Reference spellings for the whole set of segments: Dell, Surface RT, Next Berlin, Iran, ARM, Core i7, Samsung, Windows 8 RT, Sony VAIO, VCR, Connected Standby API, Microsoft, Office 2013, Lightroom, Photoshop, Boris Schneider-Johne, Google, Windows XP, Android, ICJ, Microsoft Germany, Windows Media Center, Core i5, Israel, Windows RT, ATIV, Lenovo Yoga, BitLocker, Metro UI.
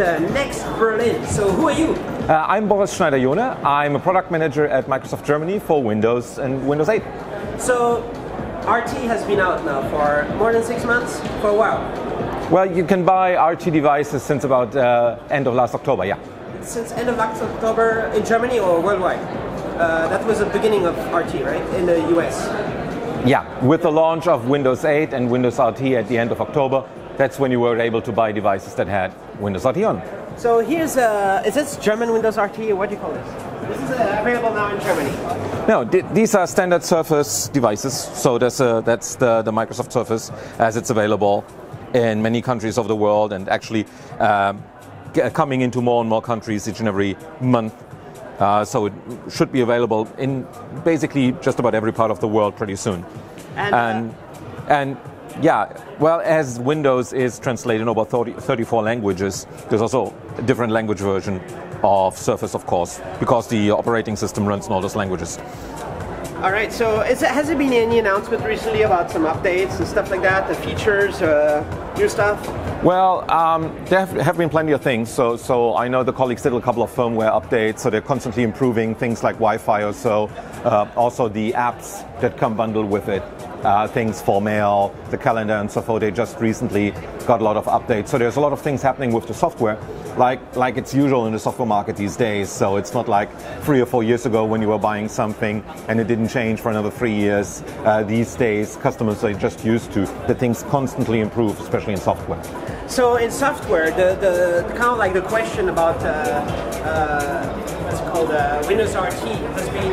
at Next Berlin. So who are you? I'm Boris Schneider-Johne. I'm a product manager at Microsoft Germany for Windows and Windows 8. So RT has been out now for more than 6 months, for a while. Well, you can buy RT devices since about end of last October, yeah. Since end of last October in Germany or worldwide? That was the beginning of RT, right? In the US? Yeah, with the launch of Windows 8 and Windows RT at the end of October, that's when you were able to buy devices that had Windows RT on. So here's is this German Windows RT? What do you call this? This is available now in Germany. No, these are standard Surface devices. So that's the Microsoft Surface as it's available in many countries of the world, and actually coming into more and more countries each and every month. So it should be available in basically just about every part of the world pretty soon. And yeah, well, as Windows is translated in over 34 languages, there's also a different language version of Surface, of course, because the operating system runs in all those languages. All right, so has there been any announcement recently about some updates and stuff like that, the features, new stuff? Well, there have been plenty of things. So I know the colleagues did a couple of firmware updates, so they're constantly improving things like Wi-Fi or so. Also the apps that come bundled with it, things for mail, the calendar and so forth, they just recently got a lot of updates. So there's a lot of things happening with the software, like it's usual in the software market these days. So it's not like 3 or 4 years ago when you were buying something and it didn't change for another 3 years. These days, customers are just used to the things constantly improve, especially in software. So in software, the kind of like the question about what's called Windows RT has been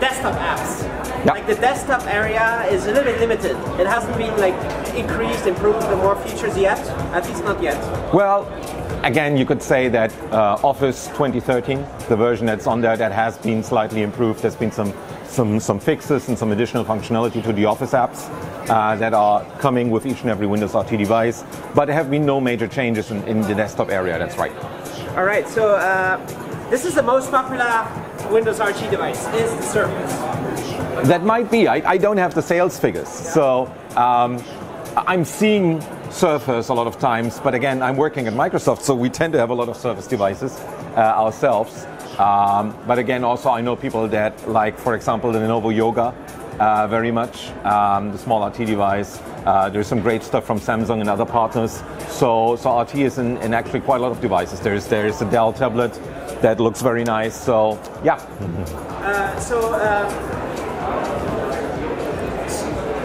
desktop apps. Yep. Like the desktop area is a little bit limited. It hasn't been like increased, improved, the more features yet. At least not yet. Well, again, you could say that Office 2013, the version that's on there, that has been slightly improved. There's been some fixes and some additional functionality to the Office apps that are coming with each and every Windows RT device. But there have been no major changes in the desktop area, that's right. All right, so this is the most popular Windows RT device, is the Surface. That might be. I don't have the sales figures. Yeah. So I'm seeing Surface a lot of times, but again, I'm working at Microsoft, so we tend to have a lot of Surface devices ourselves. But again, also I know people that like, for example, the Lenovo Yoga very much, the small RT device. There's some great stuff from Samsung and other partners. So RT is in actually quite a lot of devices. There's a Dell tablet that looks very nice. So yeah.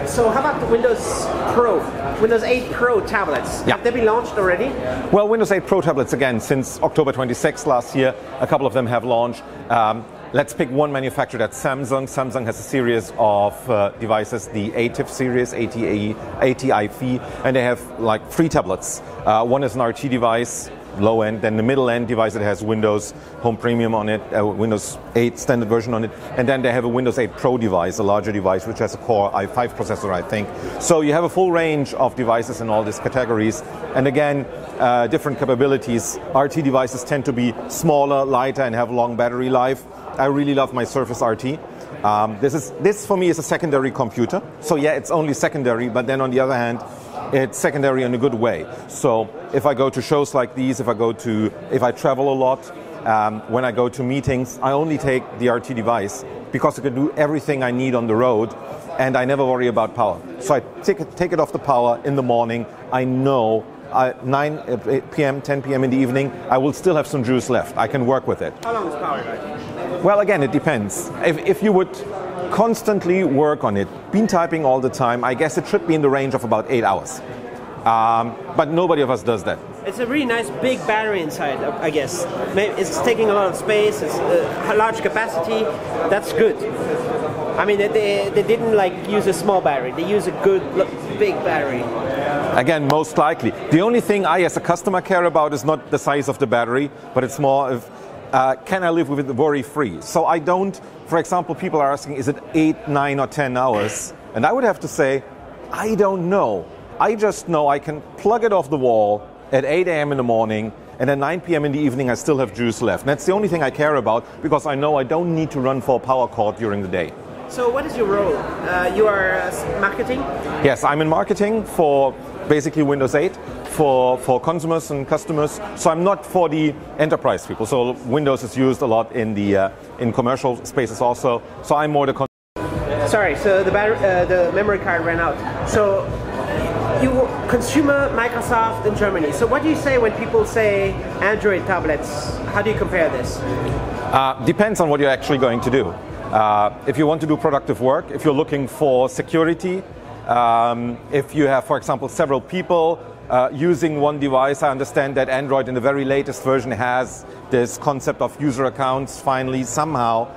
So how about the Windows Pro, Windows 8 Pro tablets? Yeah. Have they been launched already? Well, Windows 8 Pro tablets, again, since October 26 last year, a couple of them have launched. Let's pick one manufacturer, that's Samsung. Samsung has a series of devices, the ATIV series, ATIV, and they have like 3 tablets. One is an RT device, low end, then the middle end device that has Windows Home Premium on it, Windows 8 standard version on it, and then they have a Windows 8 Pro device, a larger device, which has a Core i5 processor, I think. So you have a full range of devices in all these categories, and again, different capabilities. RT devices tend to be smaller, lighter, and have long battery life. I really love my Surface RT. This for me is a secondary computer. So yeah, it's only secondary, but then on the other hand, it's secondary in a good way. So if I go to shows like these, if I travel a lot, when I go to meetings, I only take the RT device because it can do everything I need on the road, and I never worry about power. So I take it off the power in the morning. I know 9 p.m., 10 p.m. in the evening, I will still have some juice left. I can work with it. How long is power life? Well, again, it depends. If you would constantly work on it, been typing all the time, I guess it should be in the range of about 8 hours. But nobody of us does that. It's a really nice big battery inside, I guess. It's taking a lot of space, it's a large capacity, that's good. I mean, they didn't like use a small battery, they use a good big battery. Again, most likely. The only thing I as a customer care about is not the size of the battery, but it's more of can I live with it worry-free? So I don't, for example, people are asking, is it 8, 9, or 10 hours? And I would have to say, I don't know. I just know I can plug it off the wall at 8 a.m. in the morning, and at 9 p.m. in the evening, I still have juice left. And that's the only thing I care about, because I know I don't need to run for a power cord during the day. So what is your role? You are marketing? Yes, I'm in marketing for basically Windows 8 for consumers and customers. So I'm not for the enterprise people. So Windows is used a lot in commercial spaces also. So I'm more the. Sorry, so the memory card ran out. So you consumer Microsoft in Germany. So what do you say when people say Android tablets? How do you compare this? Depends on what you're actually going to do. If you want to do productive work, if you're looking for security, if you have, for example, several people using one device, I understand that Android in the very latest version has this concept of user accounts finally somehow.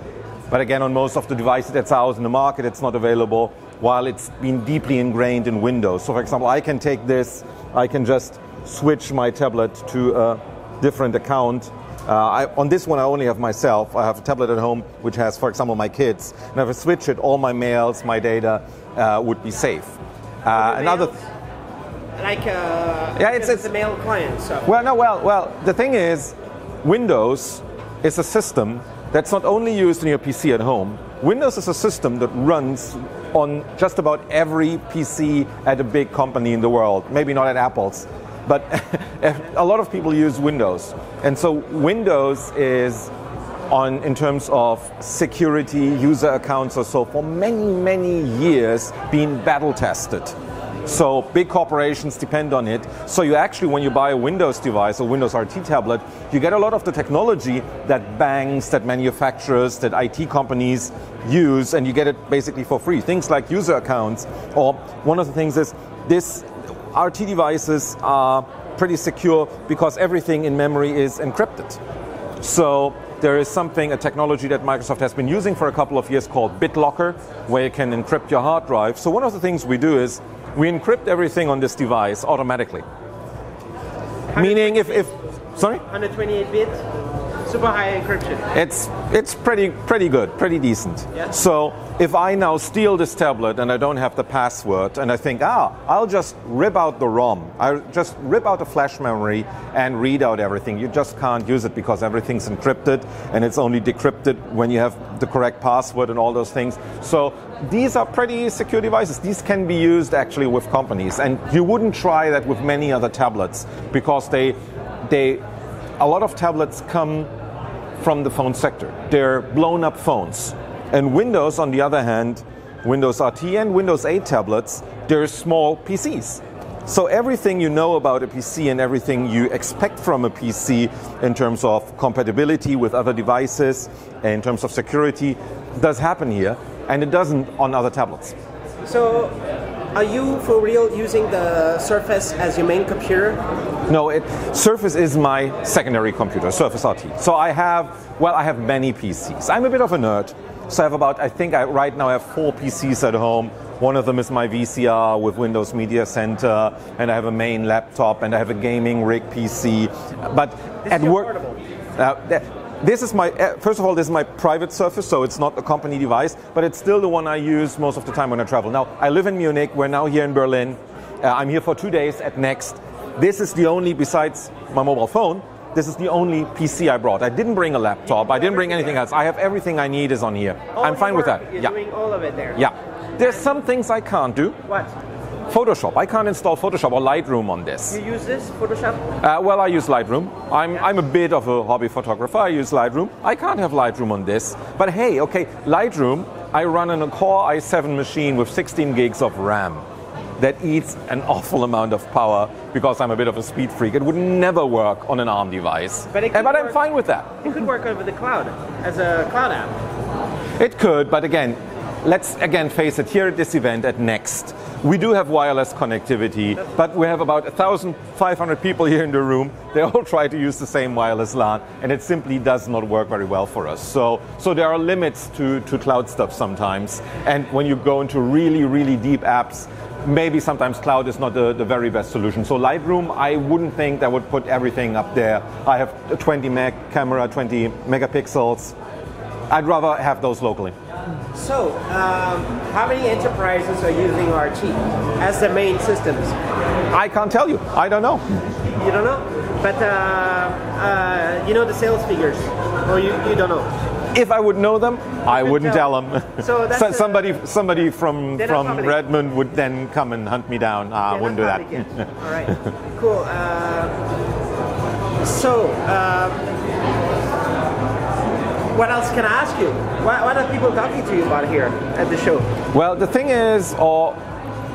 But again, on most of the devices that's out in the market, it's not available, while it's been deeply ingrained in Windows. So for example, I can take this, I can just switch my tablet to a different account. On this one I only have myself. I have a tablet at home which has, for example, my kids. And if I switch it, all my mails, my data would be safe. Yeah, it's the mail client. So. Well, the thing is, Windows is a system that's not only used in your PC at home. Windows is a system that runs on just about every PC at a big company in the world. Maybe not at Apple's, but a lot of people use Windows. And so Windows is on, in terms of security, user accounts or so, for many, many years being battle tested. So big corporations depend on it. So you actually, when you buy a Windows device, a Windows RT tablet, you get a lot of the technology that banks, that manufacturers, that IT companies use, and you get it basically for free. Things like user accounts, or one of the things is this, RT devices are pretty secure because everything in memory is encrypted. So there is something, a technology that Microsoft has been using for a couple of years called BitLocker, where you can encrypt your hard drive. So one of the things we do is we encrypt everything on this device automatically. Meaning if sorry? 128 bit, super high encryption. It's pretty good, pretty decent. Yeah. So if I now steal this tablet and I don't have the password and I think, I'll just rip out the ROM. I'll just rip out the flash memory and read out everything. You just can't use it because everything's encrypted and it's only decrypted when you have the correct password and all those things. So these are pretty secure devices. These can be used actually with companies, and you wouldn't try that with many other tablets because a lot of tablets come from the phone sector. They're blown up phones. And Windows, on the other hand, Windows RT and Windows 8 tablets, they're small PCs. So everything you know about a PC and everything you expect from a PC in terms of compatibility with other devices, in terms of security, does happen here, and it doesn't on other tablets. So are you for real using the Surface as your main computer? No, Surface is my secondary computer, Surface RT. So I have many PCs. I'm a bit of a nerd. So I have right now I have 4 PCs at home. One of them is my VCR with Windows Media Center, and I have a main laptop, and I have a gaming rig PC. But at work, this is my, first of all, this is my private Surface, so it's not a company device, but it's still the one I use most of the time when I travel. Now, I live in Munich, we're now here in Berlin. I'm here for 2 days at Next. This is the only, besides my mobile phone, this is the only PC I brought. I didn't bring a laptop. I didn't bring anything else. I have everything I need is on here. I'm fine with that. You're doing all of it there. Yeah. There's some things I can't do. What? Photoshop. I can't install Photoshop or Lightroom on this. You use this, Photoshop? Well, I use Lightroom. I'm a bit of a hobby photographer. I use Lightroom. I can't have Lightroom on this. But hey, okay, Lightroom, I run on a Core i7 machine with 16 gigs of RAM. That eats an awful amount of power because I'm a bit of a speed freak. It would never work on an ARM device, but I'm fine with that. It could work over the cloud as a cloud app. It could, but again, let's again face it. Here at this event at Next, we do have wireless connectivity, but we have about 1,500 people here in the room. They all try to use the same wireless LAN, and it simply does not work very well for us. So there are limits to cloud stuff sometimes, and when you go into really, really deep apps, maybe sometimes cloud is not the very best solution. So Lightroom, I wouldn't think that would put everything up there. I have a 20 meg camera, 20 megapixels. I'd rather have those locally. So, how many enterprises are using RT as their main systems? I can't tell you. I don't know. You don't know? But you know the sales figures, or you don't know? If I would know them, I wouldn't tell them. So that's somebody from Redmond would then come and hunt me down. I wouldn't do that. All right, cool. What else can I ask you? What are people talking to you about here at the show? Well, the thing is, or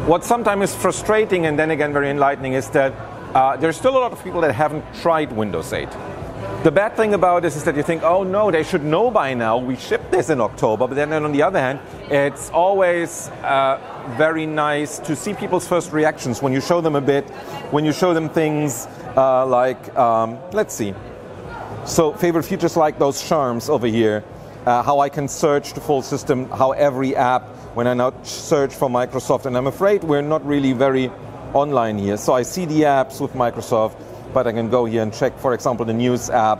what sometimes is frustrating and then again very enlightening, is that there's still a lot of people that haven't tried Windows 8. The bad thing about this is that you think, oh no, they should know by now, we shipped this in October, but then on the other hand, it's always very nice to see people's first reactions when you show them a bit, when you show them things like, let's see. So favorite features like those charms over here, how I can search the full system, how every app, when I now search for Microsoft, and I'm afraid we're not really very online here. So I see the apps with Microsoft, but I can go here and check, for example, the news app.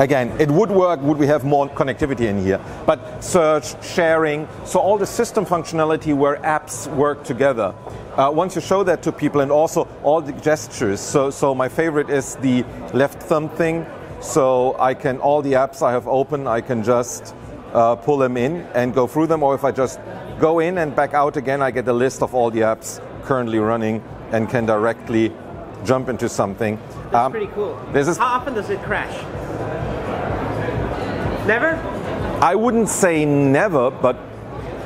Again, it would work, would we have more connectivity in here, but search, sharing, so all the system functionality where apps work together. Once you show that to people, and also all the gestures, so my favorite is the left thumb thing, so I can, all the apps I have open, I can just pull them in and go through them, or if I just go in and back out again, I get a list of all the apps currently running and can directly jump into something. That's pretty cool. How often does it crash? Never? I wouldn't say never, but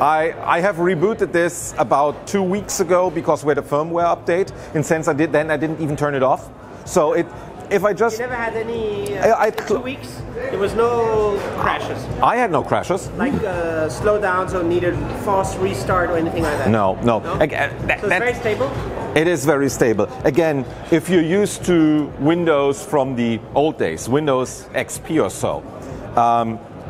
I have rebooted this about 2 weeks ago because we had a firmware update. And since I did, then I didn't even turn it off. So if I just... You never had any... 2 weeks? There was no crashes? I had no crashes. Like slowdowns or needed false restart or anything like that? No. So it's very stable? It is very stable. Again, if you're used to Windows from the old days, Windows XP or so,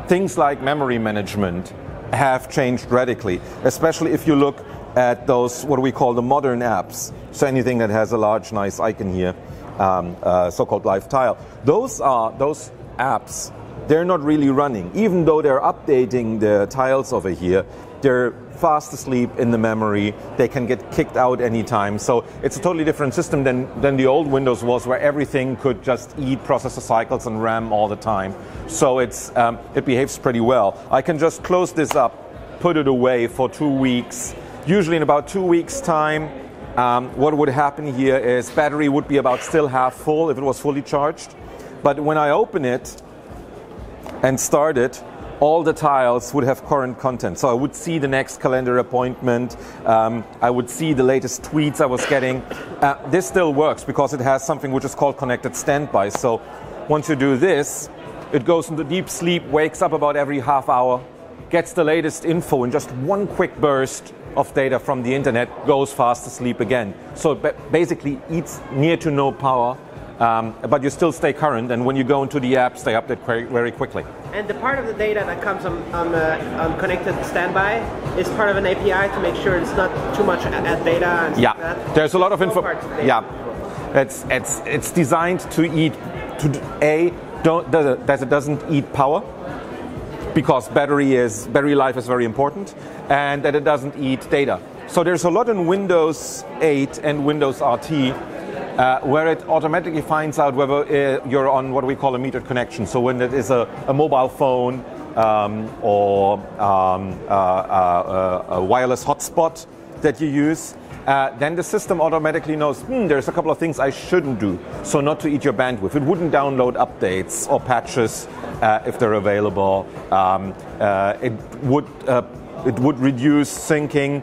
things like memory management have changed radically, especially if you look at those, what we call the modern apps. So anything that has a large, nice icon here, so-called live tile. Those apps, they're not really running. Even though they're updating the tiles over here, they're fast asleep in the memory. They can get kicked out anytime. So it's a totally different system than the old Windows was, where everything could just eat processor cycles and RAM all the time. So it's it behaves pretty well. I can just close this up, put it away for 2 weeks. Usually in about 2 weeks' time, what would happen here is battery would be about still half full if it was fully charged. But when I open it and start it, all the tiles would have current content. So I would see the next calendar appointment, I would see the latest tweets I was getting. This still works because it has something which is called connected standby. So once you do this, it goes into deep sleep, wakes up about every half hour, gets the latest info in just one quick burst of data from the internet, goes fast asleep again. So it basically eats near to no power. But you still stay current, and when you go into the apps, they update very quickly. And the part of the data that comes on connected standby is part of an API to make sure it's not too much data. And yeah, there's a lot of info. Yeah, it's designed to eat that it doesn't eat power, because battery life is very important, and that it doesn't eat data. So there's a lot in Windows 8 and Windows RT. Where it automatically finds out whether you're on what we call a metered connection. So when it is a mobile phone or a wireless hotspot that you use, then the system automatically knows, there's a couple of things I shouldn't do, so not to eat your bandwidth. It wouldn't download updates or patches if they're available. It would reduce syncing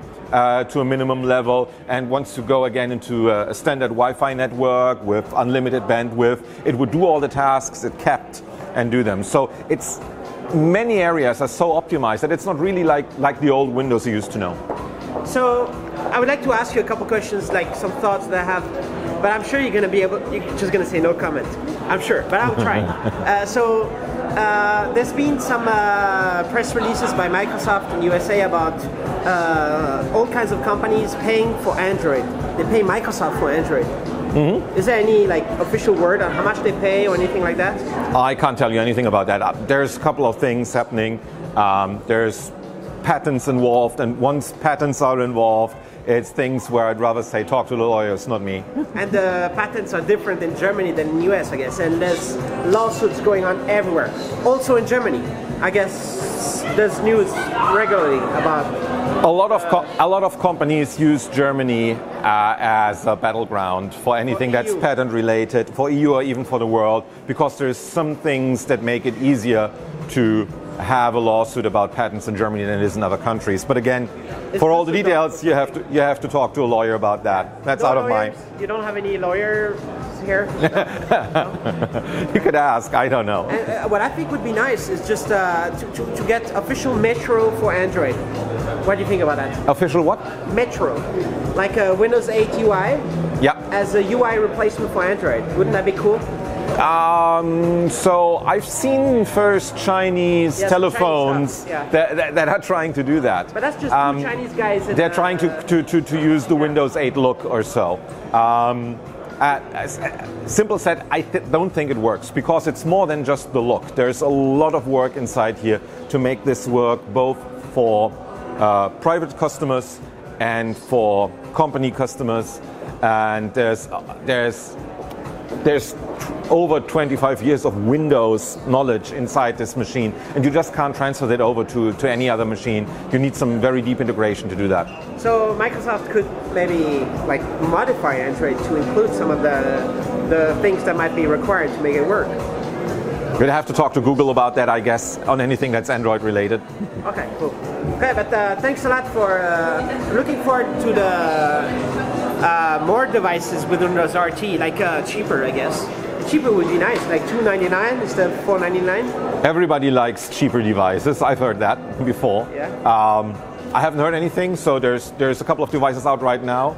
to a minimum level, and once you go again into a standard Wi-Fi network with unlimited bandwidth, it would do all the tasks it kept and do them. So it's many areas are so optimized that it's not really like the old Windows you used to know. So I would like to ask you a couple questions, like some thoughts that I have, but I'm sure you're going to be able. You're just going to say no comment. I'm sure, but I'll try. There's been some press releases by Microsoft in USA about all kinds of companies paying for Android. They pay Microsoft for Android. Mm-hmm. Is there any official word on how much they pay or anything like that? I can't tell you anything about that. There's a couple of things happening. There's patents involved, and once patents are involved, it's things where I'd rather say, talk to the lawyers, not me. And the patents are different in Germany than in the US, I guess, and there's lawsuits going on everywhere. Also in Germany, I guess there's news regularly about... A lot of companies use Germany as a battleground for anything that's patent related, for EU or even for the world, because there's some things that make it easier to have a lawsuit about patents in Germany than it is in other countries. But again, for all the details, you have to talk to a lawyer about that. That's out of mine. You don't have any lawyer here? No? You could ask. I don't know. And, what I think would be nice is just to get official Metro for Android. What do you think about that? Official what? Metro, like a Windows 8 UI. Yeah. As a UI replacement for Android. Wouldn't that be cool? So I've seen first Chinese telephones that are trying to do that. But that's just two Chinese guys. They're trying to use the Windows 8 look or so. Simple said, I don't think it works because it's more than just the look. There's a lot of work inside here to make this work both for private customers and for company customers. And there's over 25 years of Windows knowledge inside this machine, and you just can't transfer that over to any other machine. You need some very deep integration to do that. So Microsoft could maybe like modify Android to include some of the things that might be required to make it work. You'd have to talk to Google about that, I guess, on anything that's Android related. Okay, cool. Okay, but thanks a lot for looking forward to the more devices with Windows RT, like cheaper, I guess. Cheaper would be nice, like $2.99 instead of $4.99. Everybody likes cheaper devices. I've heard that before. Yeah. I haven't heard anything, so there's a couple of devices out right now.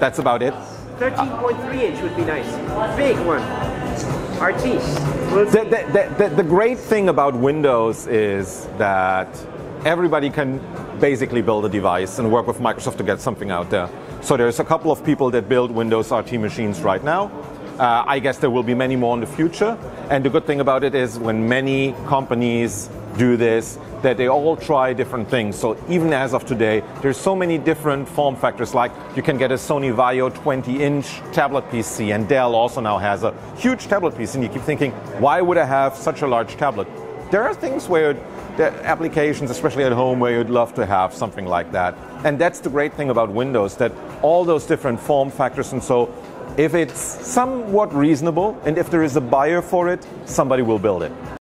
That's about it. 13.3-inch would be nice. Big one. RT. We'll the great thing about Windows is that everybody can basically build a device and work with Microsoft to get something out there. So there's a couple of people that build Windows RT machines right now. I guess there will be many more in the future. And the good thing about it is when many companies do this, that they all try different things. So even as of today, there's so many different form factors. Like you can get a Sony VAIO 20-inch tablet PC, and Dell also now has a huge tablet PC. And you keep thinking, why would I have such a large tablet? There are things where there are applications, especially at home, where you'd love to have something like that. And that's the great thing about Windows, that all those different form factors, and so if it's somewhat reasonable and if there is a buyer for it, somebody will build it.